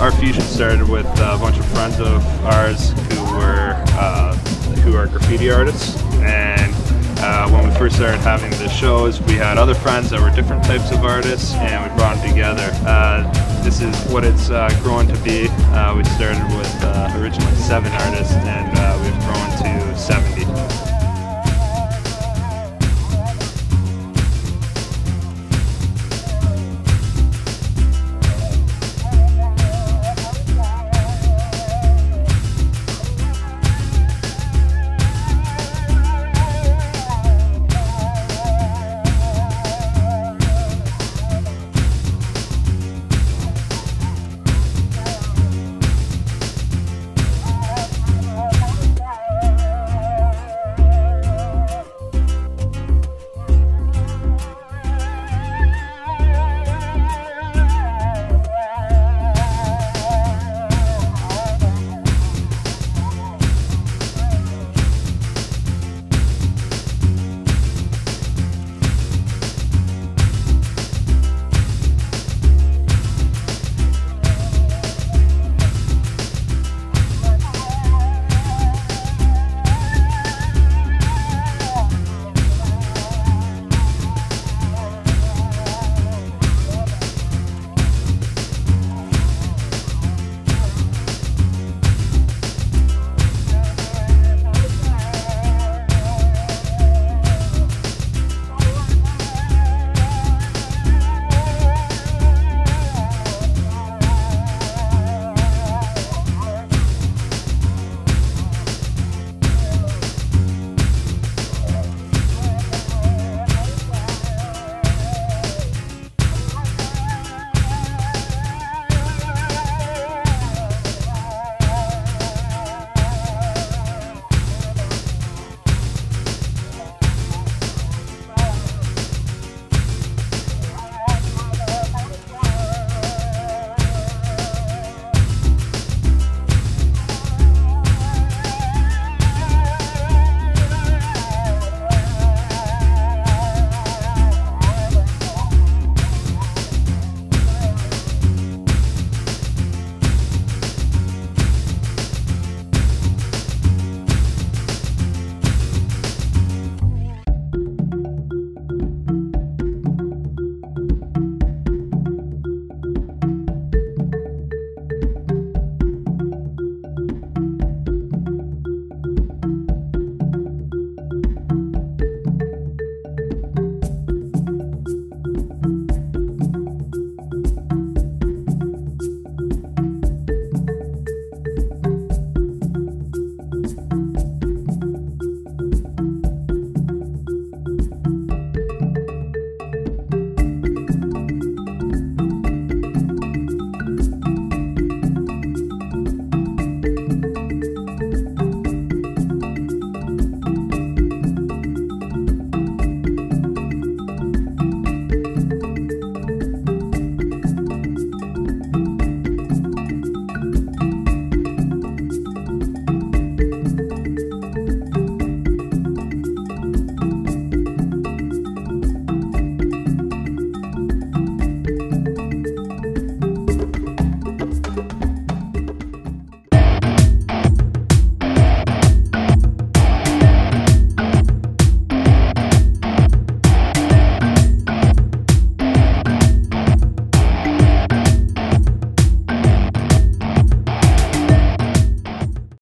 Artfusion started with a bunch of friends of ours who are graffiti artists, and when we first started having the shows, we had other friends that were different types of artists, and we brought them together. This is what it's grown to be. We started with originally 7 artists, and